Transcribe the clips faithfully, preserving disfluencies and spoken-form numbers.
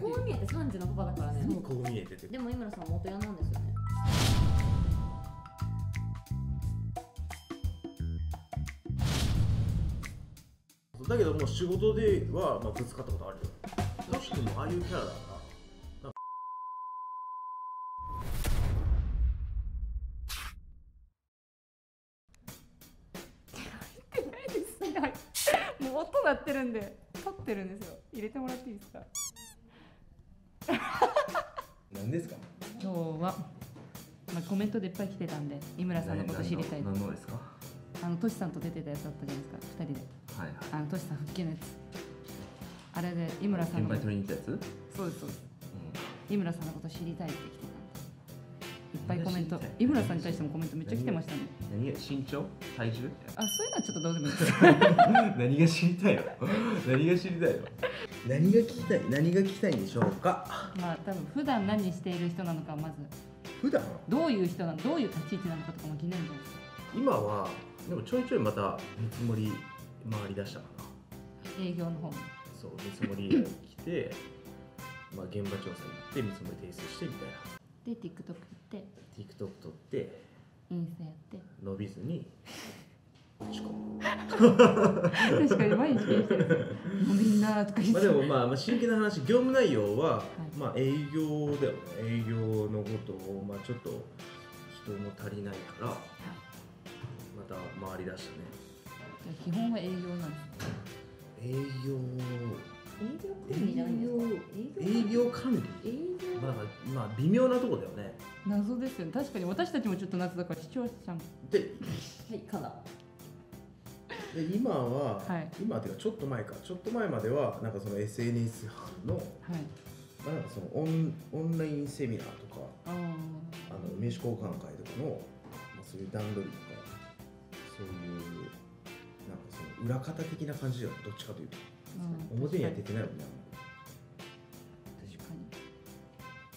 こう見えてさんじのパパだからね。こう見えてて。でも井村さん元ヤンなんですよね。だけどもう仕事ではまあぶつかったことあるよ。ロシ君もああいうキャラだから。もう音鳴ってるんで撮ってるんですよ。入れてもらっていいですか？何ですか？今日は、まあ、コメントでいっぱい来てたんで井村さんのこと知りたい。何のですか？あのトシさんと出てたやつだったじゃないですか。二人で。はいはい、あのトシさん復帰のやつ。あれで井村さんの。先輩取りに行ったやつ？そうですそうです。うん、井村さんのこと知りたいって来てたんで。いっぱいコメント。井村さんに対してもコメントめっちゃ来てましたね。何が身長？体重？あ、そういうのはちょっとどうでもいいです。何が知りたいの？何が知りたいの？何が聞きたい？何が聞きたいんでしょうか。まあ多分普段何している人なのかまず。普段？どういう人なの？どういう立ち位置なのかとかも気になるじゃないですか。今はでもちょいちょいまた見積もり回り出したかな。営業の方もそう、見積もりが来てまあ現場調査行って見積もり提出してみたいな。で TikTok 撮って TikTok 撮ってインスタやって伸びずに落ち込む。確かに毎日気にしてる。もうみんなとか言ってまあでもまあ真剣な話、業務内容は、はい、まあ営業だよね。営業のことをまあちょっと人も足りないから、はい、また回り出したね。基本は営業なんですね。営業。営業管理じゃないですか。営業管理。営業。まあまあ微妙なとこだよね。謎ですよね。確かに私たちもちょっと謎だから視聴者さん。で、はいかな。で今は、はい、今っていうかちょっと前か、ちょっと前まではなんかその エスエヌエス 班の、はい、なんかそのオンオンラインセミナーとか、あ, あの名刺交換会とかのそういう段取りとかそういう。なんかその裏方的な感じではどっちかというと、うん、表には出てないもんね。確かに。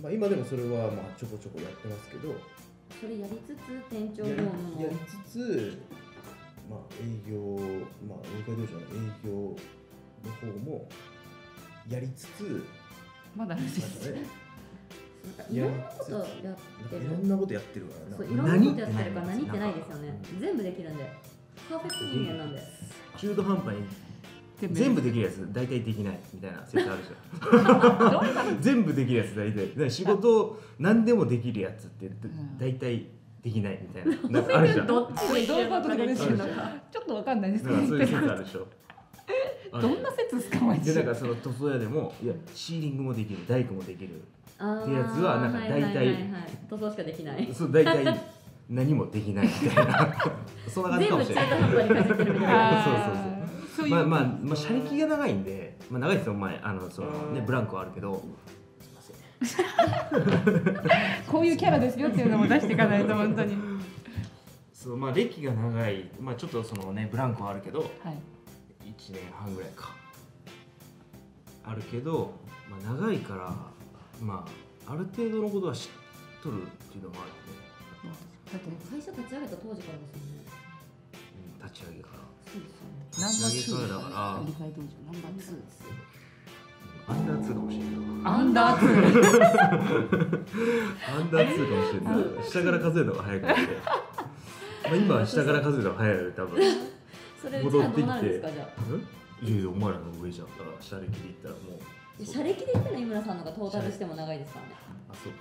まあ今でもそれはまあちょこちょこやってますけど。それやりつつ店長業務もやりつつ、まあ営業、まあ営業道場の営業の方もやりつつ、まだですね。いろんなことやってる。いろんなことやってるからな。そう、いろんなことやってるから何ってないですよね。全部できるんで。パーフェクト人間なんで中途半端に全部できるやつ大体できないみたいな説あるじゃん。全部できるやつ大体仕事何でもできるやつって大体できないみたいななんかあるじゃん。どっちでどういうことかですけどちょっとわかんないですけどそういう説あるでしょ。どんな説ですか。マジでなんかその塗装屋でもいやシーリングもできる大工もできるってやつはなんか大体塗装しかできない。そう大体何もできないみたいな。そんな感じかもしれない。そうそうそう。まあまあまあ車力が長いんで、まあ長いですよ。前あのそのねブランクはあるけど。すみません。こういうキャラですよっていうのも出していかないと本当に。そうまあ歴が長い、まあちょっとそのねブランクはあるけど、一年半ぐらいかあるけど、まあ長いからまあある程度のことは知っとるっていうのもあるね。だって会社立ち上げた当時からですよね。うん、立ち上げから。そうですよね。ナンバーツーだから。理解道場ナンバーツーですよ。アンダーツーかもしれない。アンダーツー。アンダーツーかもしれない。下から数えた方が早いかもしれない。まあ今は下から数えた方が早いよ多分。それ戻ってきて。え？いやいやお前らの上じゃん。だから車歴で言ったらもう。車歴で言ったら井村さんのがトータルしても長いですからね。あ、そうか。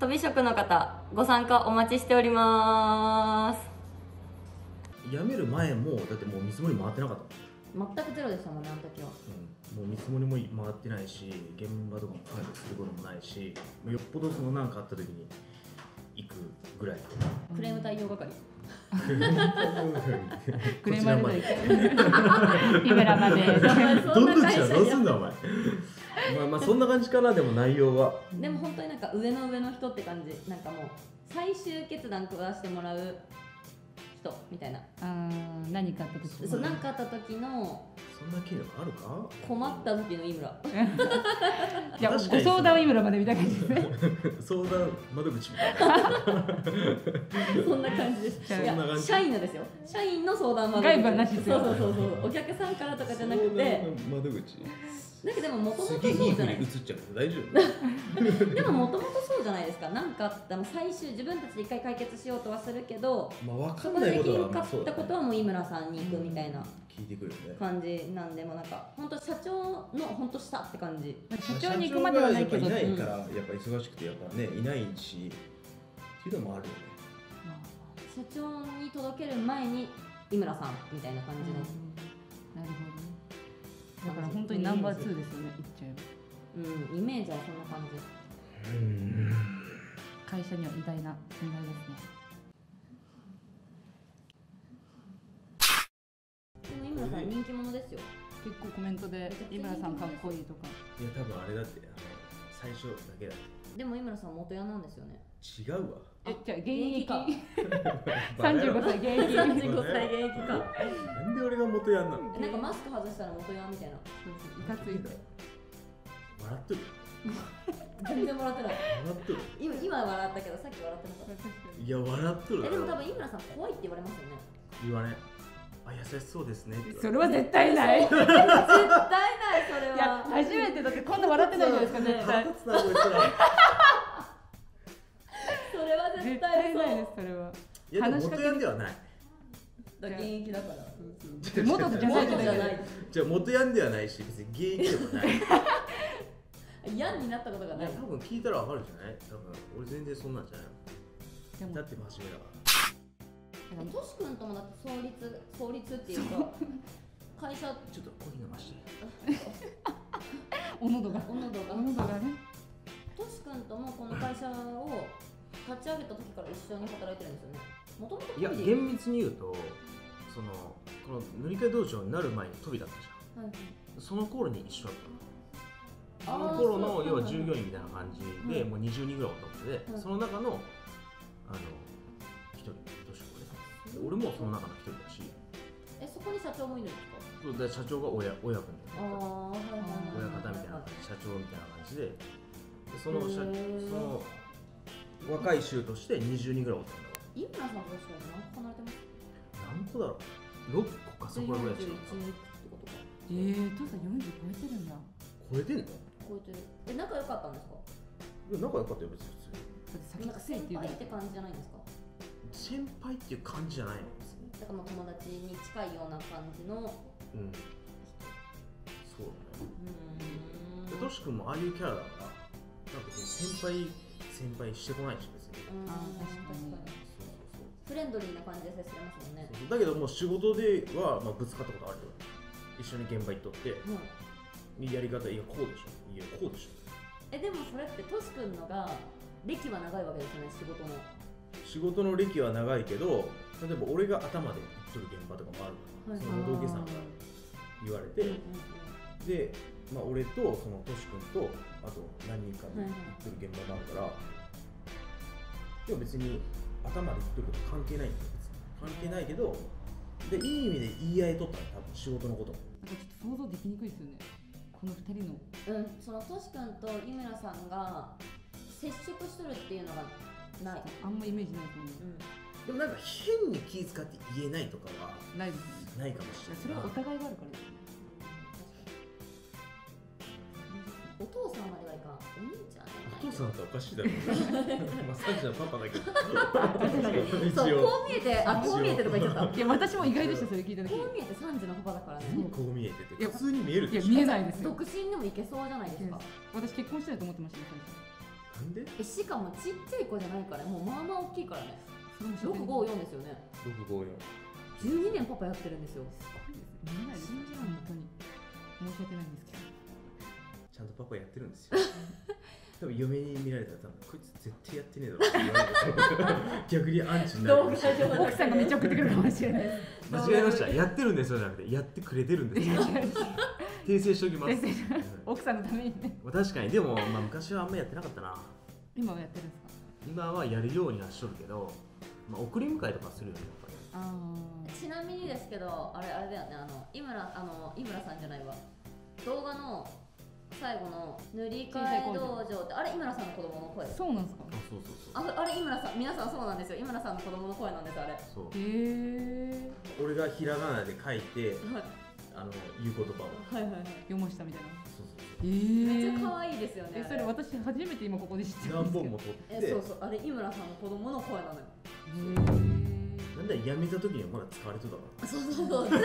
とび職の方、ご参加お待ちしております。辞める前も、だってもう見積もり回ってなかった。全くゼロでしたもんね、あの時は。うん、もう見積もりも回ってないし、現場とかも管理することもないし、よっぽどその何かあった時に行くぐらい。クレーム対応係。クレーマーで行く。井村まで。どんどんじゃどうすんだお前。まあまあそんな感じかな。でも内容はでも本当になんか上の上の人って感じ。なんかもう最終決断下してもらう人みたいな。ああ何かあった時、そう何かあった時のそんな機能あるか。困った時の井村。いやご相談を井村までみたいな感じですね。相談窓口みたいな。そんな感じです。社員のですよ。社員の相談窓口。外部はなしですよ。そうそうそうそう。お客さんからとかじゃなくて窓口。なんかでももともとそうじゃないですか。でももともとそうじゃないですか。なんか最終自分たちで一回解決しようとはするけど、まあわかんないことは、まあそうだね、そこできなかったことはもう井村さんに行くみたいな感じなんで、もうなんか本当社長の本当したって感じ。社長に行くまではないけど、社長がやっぱいないから、うん、やっぱ忙しくてやっぱねいないしっていうのもあるよね。まあ、社長に届ける前に井村さんみたいな感じの。うん、なるほど。だから本当にナンバーツーですよね、いっちゃえば。うん、イメージはそんな感じ。うん、会社には偉大な存在ですね。でも井村さん人気者ですよ。結構コメントで井村さんかっこいいとか。いや多分あれだって、あの最初だけだ。でも井村さん元ヤンなんですよね。違うわ。え、じゃあ現役か。さんじゅうごさい現役。さんじゅうごさい現役か。なんで俺が元ヤンなの？なんかマスク外したら元ヤンみたいな。いかついて。笑ってる。全然笑ってない。笑ってる。今今笑ったけどさっき笑ってなかった。いや笑ってる。えでも多分井村さん怖いって言われますよね。言われ。あ、優しそうですね。それは絶対ない。絶対ないそれは。いや初めてだってこんな笑ってないじゃないですか絶対。絶対ないです、それは。いや、元ヤンではない。現役だから。元じゃないじゃない。じゃあ、元ヤンではないし、別に現役でもない。ヤンになったことがない。多分聞いたらわかるじゃない。多分、俺全然そんなんじゃない。だって真面目だから。トシ君ともだって創立、創立っていうか。会社。ちょっとコーヒー飲まして。おのどが。おのどが。おのどがね。トシ君ともこの会社を。立ち上げた時から一緒に働いてるんですよね。元々いや厳密に言うとそのこの塗り替え道場になる前に飛びだったじゃん、はい、その頃に一緒だったの。その頃の要は従業員みたいな感じで、はい、もうにじゅうにんぐらい男で、はい、その中のあの一人どうしようかね。俺もその中の一人だし。えそこに社長もいるんですか？社長が親親分みたいな親方みたいな感じ社長みたいな感じでその社その若い衆としてにじゅうにんぐらいおったんだわ。井村さんとしては何個離れてます？何個だろうろっこかそこらぐらい違う。えー、父さんよんじゅう超えてるんだ。超えてんの？超えてる。え、仲良かったんですか？いや、仲良かったよ、別に普通。なんか先輩って感じじゃないんですか？先輩っていう感じじゃないのですね。だからまあ友達に近いような感じの。うん。そうだね。うん。トシ君もああいうキャラだから、なんか先輩先輩してこないし別に。ああ確かに。そうそうそう。フレンドリーな感じで接しますもんね。だけどもう仕事ではまあぶつかったことあるよ。一緒に現場行っとって、やり方いやこうでしょ。いやこうでしょ。えでもそれってトシ君のが歴は長いわけですよね仕事の。仕事の歴は長いけど、例えば俺が頭で行っとる現場とかもあるから、その同期さんから言われて、で。まあ俺とそのトシ君とあと何人かで行ってる現場があるから、でも別に頭で言ってること関係ないんだよ。関係ないけど、でいい意味で言い合いとったら多分仕事のこと。なんかちょっと想像できにくいですよね。この二人の。うん。そのトシ君と井村さんが接触しとるっていうのがない。あんまイメージないと思う。うん、でもなんか変に気遣って言えないとかはないです。ないかもしれない。それはお互いがあるからですね。お父さんまではいかん。お兄ちゃん。お父さんっておかしいだろう。まあサチのパパだけど。そうこう見えて、あこう見えてとか言っちゃった。いや私も意外でしたそれ聞いた時。こう見えてサンジのパパだからね。こう見えてて。いや普通に見える。いや見えないです。独身でもいけそうじゃないですか。私結婚してないと思ってましたね。なんで？えしかもちっちゃい子じゃないからもうまあまあ大きいからね。六五四ですよね。六五四。十二年パパやってるんですよ。すごいですね。見えないです。信じられない本当に。申し訳ないんですけど。ちゃんとパパやってるんですよ。多分嫁に見られたら多分こいつ絶対やってねえだろって言われて逆にアンチになる。奥さんがめっちゃ送ってくるかもしれない。間違えました。やってるんですよじゃなくてやってくれてるんですよ。訂正しておきます。奥さんのためにね。確かにでもまあ昔はあんまやってなかったな。今はやってるんですか？今はやるようにはしとるけど、まあ送り迎えとかするよね。ああ。ちなみにですけどあれあれだよねあの井村あの井村さんじゃないわ動画の。最後の塗り替え道場ってあれ井村さんの子供の声。そうなんですか。あ、そうそうそう。あ、あれ井村さん、皆さんそうなんですよ。井村さんの子供の声なんですあれ。そう。へえ。俺がひらがなで書いて、あの言う言葉を。はいはいはい。読ましたみたいな。そうそう。めっちゃ可愛いですよね。それ私初めて今ここで知ってます。何本も撮って、そうそう、あれ井村さんの子供の声なのよ。なんだ、やめた時にはまだ使われてたから。そうそうそう、ずっ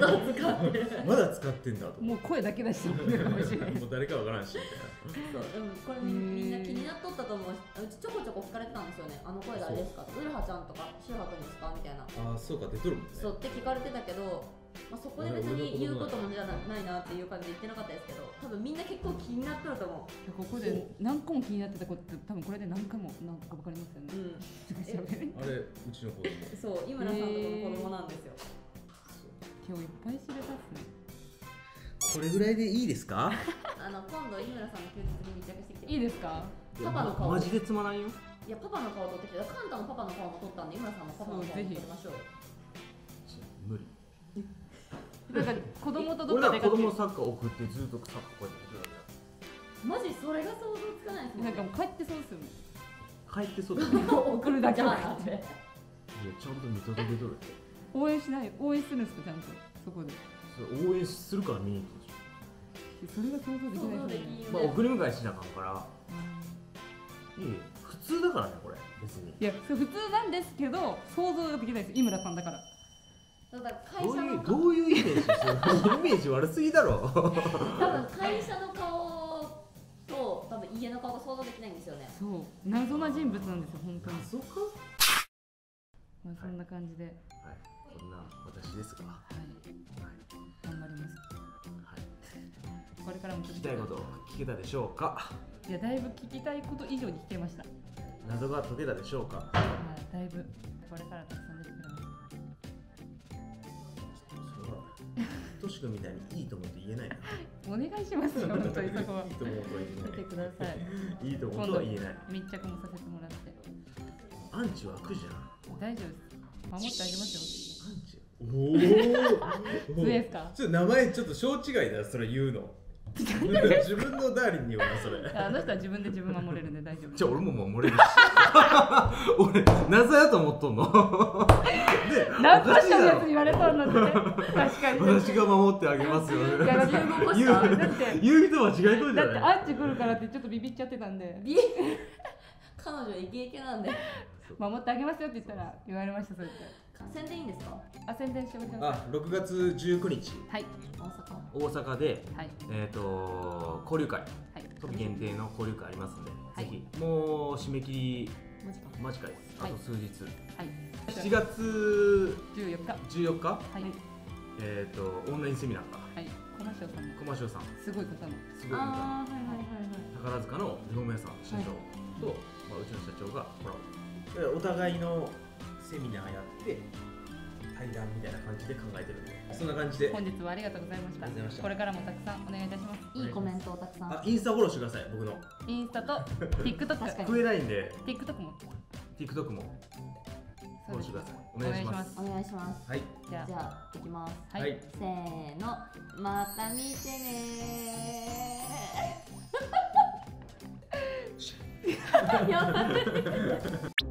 とずっと使ってる。まだ使ってんだと。もう声だけ出してもね、もう誰かわからんしみたいな。そう、これみんな気になっとったと思う。うちちょこちょこ聞かれてたんですよね。あの声誰ですか、ウルハちゃんとかシュハくんですかみたいな。ああ、そうか、出とるもんね。そうって聞かれてたけど、まあそこで別に言うこともじゃないなっていう感じで言ってなかったですけど、多分みんな結構気になってると思う。ここで何個も気になってたことって、多分これで何回もなんか分かりますよね。うん、あれうちの子供。そう、井村さんとこの子供なんですよ。今日いっぱい知れたっすね。これぐらいでいいですか？あの今度井村さんの休日に密着してきて。いいですか？パパの顔。マジでつまらんよ。いや、パパの顔撮ってきて、カンタのパパの顔も撮ったんで、井村さんのパパの顔も撮りましょうよ。無理。なんか子供とどっか出かける。俺ら子供サッカー送ってずっとサッカーこうやってやってるわけだ。マジそれが想像つかないですね。なんかもう帰ってそうですよね。帰ってそうだね。送るだけだって。いや、ちゃんと見届けとるって。応援しない、応援するんですか、ちゃんとそこで。そう、応援するから見に行くでしょ。それが想像できないですね。まあ送り迎えしなあかんから。いい、普通だからねこれ別に。いや、普通なんですけど想像ができないです、井村さんだから。どういうどういうイメージ？イメージ悪すぎだろ。多分会社の顔と多分家の顔が想像できないんですよね。そう、謎な人物なんですよ本当に。謎か？まあそんな感じで。はい、はい、そんな私ですが。はい。頑張ります。はい。これからも聞きたいこと聞けたでしょうか？いや、だいぶ聞きたいこと以上に聞けました。謎が解けたでしょうか？まあだいぶこれからたくさん出てくる。としくみたいにいいと思うと言えないな。お願いしますよ、本当にそこは。いいと思うと言えない。見てください。いいと思うとは言えない。密着もさせてもらって。アンチは悪じゃん。大丈夫です。守ってあげますよ。アンチ。おお。どうですか。ちょっと名前ちょっと小違いだ、それ言うの。自分のダーリンに言うな、それ。あの人は自分で自分守れるんで大丈夫。じゃあ俺も守れるし。俺、謎やと思っとんの。何個下のやつに言われそうなんだね。確かに私が守ってあげますよね。言う人は違いそうじゃない。だってアンチ来るからってちょっとビビっちゃってたんで、彼女イケイケなんで守ってあげますよって言ったら言われました。そうやって宣伝いいんですか？あ、宣伝してもらって。ろくがつじゅうくにち、はい、大阪大阪でえっと交流会、期間限定の交流会ありますんで、ぜひ。もう締め切り間近です。あと数日。しちがつじゅうよっか、えっとオンラインセミナーか。コマショさんコマショさんすごい方のすごい方の宝塚の日本屋さん社長とうちの社長がコラボ。お互いのセミナーやって対談みたいな感じで考えてるんで、そんな感じで本日はありがとうございました。これからもたくさんお願いいたします。いいコメントをたくさん。あ、インスタフォローしてください。僕のインスタと TikTok 増えないんで TikTok も TikTok もお願いします。お願いします。はい。じゃあ行きます。はい。せーの、また見てねー。